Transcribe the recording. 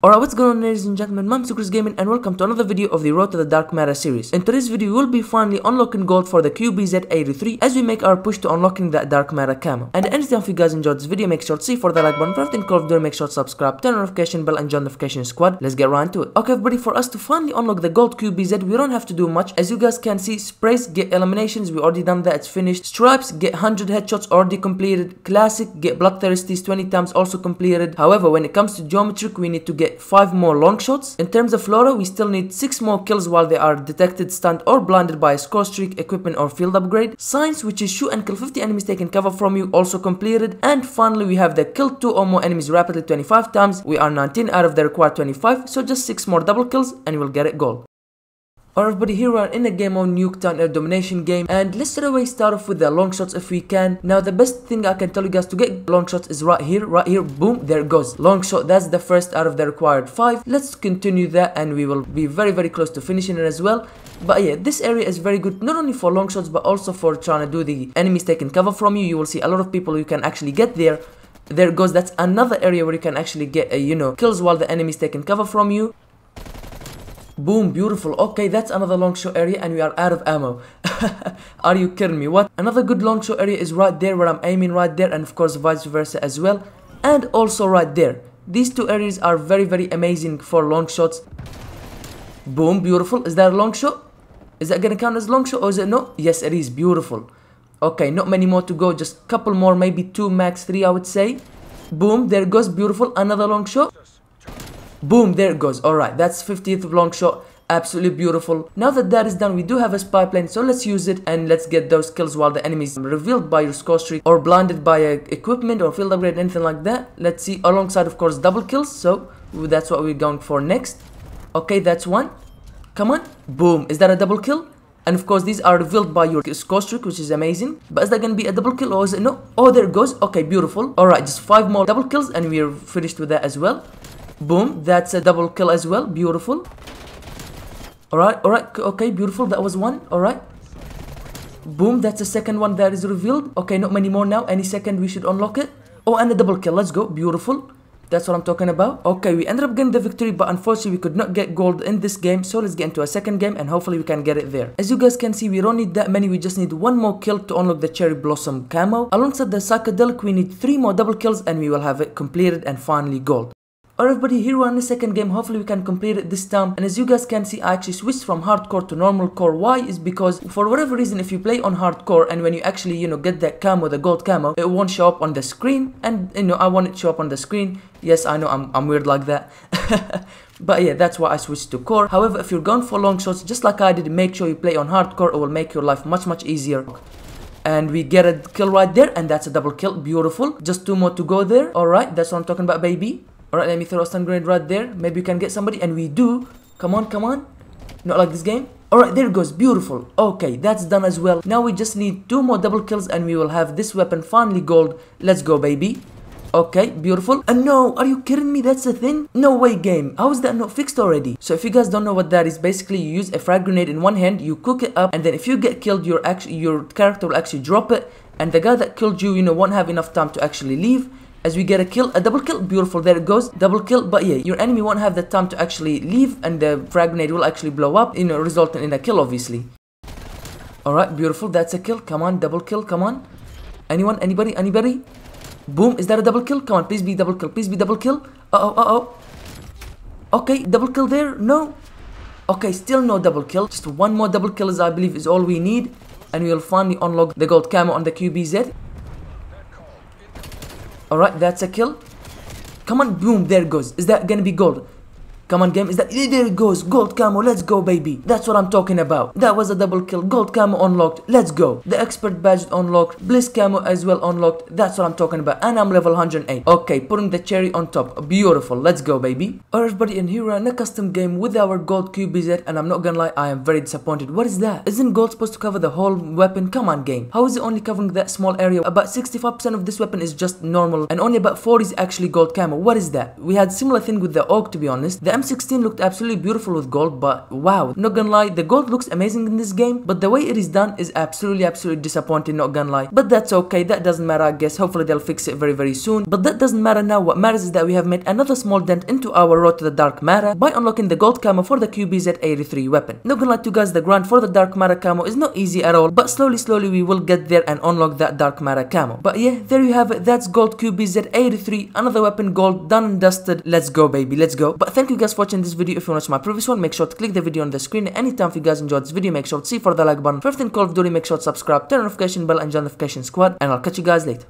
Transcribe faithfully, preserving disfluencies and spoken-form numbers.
Alright, what's going on, ladies and gentlemen? I'm CTigirs Gaming and welcome to another video of the Road to the Dark Matter series. In today's video, we'll be finally unlocking gold for the Q B Z eighty-three as we make our push to unlocking that Dark Matter camo. And anything, if you guys enjoyed this video, make sure to see for the like button. If you're in Call of Duty, make sure to subscribe, turn on notification bell and join notification squad. Let's get right into it. Okay, everybody, for us to finally unlock the gold Q B Z, we don't have to do much. As you guys can see, sprays get eliminations, we already done that, it's finished. Stripes get one hundred headshots, already completed. Classic get bloodthirsties twenty times, also completed. However, when it comes to geometric, we need to get five more long shots. In terms of flora, we still need six more kills while they are detected, stunned or blinded by a score streak, equipment or field upgrade. Science, which is shoot and kill fifty enemies taking cover from you, also completed. And finally, we have the kill two or more enemies rapidly twenty-five times. We are nineteen out of the required twenty-five, so just six more double kills and you will get it gold. Alright, everybody, here we are in a game on Nuketown, a domination game, and let's straight away start off with the long shots if we can. Now, the best thing I can tell you guys to get long shots is right here, right here, boom, there goes. Long shot, that's the first out of the required five. Let's continue that and we will be very, very close to finishing it as well. But yeah, this area is very good, not only for long shots, but also for trying to do the enemies taking cover from you. You will see a lot of people you can actually get there. There goes, that's another area where you can actually get, uh, you know, kills while the enemies taking cover from you. Boom, beautiful. Okay, that's another long shot area and we are out of ammo. Are you kidding me? What? Another good long shot area is right there where I'm aiming right there, and of course vice versa as well. And also right there. These two areas are very, very amazing for long shots. Boom, beautiful. Is that a long shot? Is that gonna count as long shot or is it no? Yes, it is. Beautiful. Okay, not many more to go. Just couple more, maybe two max, three I would say. Boom, there goes. Beautiful. Another long shot. Boom, there it goes. Alright, that's fiftieth long shot. Absolutely beautiful. Now that that is done, we do have a spy plane, so let's use it and let's get those kills while the enemies are revealed by your score streak or blinded by uh, equipment or field upgrade, anything like that. Let's see, alongside of course double kills, so that's what we're going for next. Okay, that's one. Come on. Boom. Is that a double kill? And of course these are revealed by your score streak, which is amazing. But is that gonna be a double kill or is it no? Oh, there it goes. Okay, beautiful. Alright, just five more double kills and we're finished with that as well. Boom, that's a double kill as well. Beautiful. Alright, alright, okay, beautiful. That was one. Alright. Boom, that's the second one that is revealed. Okay, not many more now. Any second we should unlock it. Oh, and a double kill. Let's go. Beautiful. That's what I'm talking about. Okay, we ended up getting the victory, but unfortunately we could not get gold in this game. So let's get into a second game and hopefully we can get it there. As you guys can see, we don't need that many. We just need one more kill to unlock the Cherry Blossom camo. Alongside the psychedelic, we need three more double kills and we will have it completed and finally gold. Alright, everybody, here we're in the second game. Hopefully we can complete it this time. And as you guys can see, I actually switched from hardcore to normal core. Why? Is because for whatever reason, if you play on hardcore and when you actually, you know, get that camo, the gold camo, it won't show up on the screen. And you know, I want it to show up on the screen. Yes, I know I'm, I'm weird like that. But yeah, that's why I switched to core. However, if you're going for long shots, just like I did, make sure you play on hardcore. It will make your life much, much easier. And we get a kill right there. And that's a double kill. Beautiful. Just two more to go there. Alright, that's what I'm talking about, baby. Alright, let me throw a stun grenade right there. Maybe you can get somebody. And we do. Come on, come on. Not like this game. Alright, there it goes. Beautiful. Okay, that's done as well. Now we just need two more double kills and we will have this weapon finally gold. Let's go, baby. Okay, beautiful. And no, are you kidding me? That's a thing? No way, game. How is that not fixed already? So if you guys don't know what that is, basically you use a frag grenade in one hand, you cook it up, and then if you get killed, your, actually, your character will actually drop it. And the guy that killed you, you know, won't have enough time to actually leave. As we get a kill, a double kill, beautiful, there it goes, double kill, but yeah, your enemy won't have the time to actually leave and the frag grenade will actually blow up, you know, resulting in a kill, obviously. Alright, beautiful, that's a kill, come on, double kill, come on. Anyone, anybody, anybody? Boom, is that a double kill? Come on, please be double kill, please be double kill. Uh-oh, uh-oh. Okay, double kill there, no. Okay, still no double kill, just one more double kill is, I believe, is all we need. And we'll finally unlock the gold camo on the Q B Z. Alright, that's a kill. Come on, boom, there it goes. Is that gonna be gold? Come on, game, is that... There it goes, gold camo, let's go, baby. That's what I'm talking about. That was a double kill, gold camo unlocked, let's go. The expert badge unlocked, bliss camo as well unlocked, that's what I'm talking about. And I'm level one hundred eight. Okay, putting the cherry on top, beautiful, let's go, baby. Alright, everybody, and here we are in a custom game with our gold Q B Z, and I'm not gonna lie, I am very disappointed. What is that? Isn't gold supposed to cover the whole weapon? Come on, game. How is it only covering that small area? About sixty-five percent of this weapon is just normal, and only about forty is actually gold camo. What is that? We had similar thing with the AUG, to be honest. The M sixteen looked absolutely beautiful with gold, but wow, not gonna lie, the gold looks amazing in this game, but the way it is done is absolutely, absolutely disappointing, not gonna lie. But that's okay, that doesn't matter, I guess. Hopefully they'll fix it very, very soon. But that doesn't matter now. What matters is that we have made another small dent into our road to the Dark Matter by unlocking the gold camo for the Q B Z eighty-three weapon. Not gonna lie to you guys, the grind for the Dark Matter camo is not easy at all, but slowly, slowly we will get there and unlock that Dark Matter camo. But yeah, there you have it. That's gold Q B Z eighty-three, another weapon gold, done and dusted. Let's go, baby, let's go. But thank you guys for watching this video. If you want to watch my previous one, make sure to click the video on the screen. Anytime if you guys enjoyed this video, make sure to see for the like button. For everything Call of Duty, make sure to subscribe, turn on notification bell and join the notification squad, and I'll catch you guys later.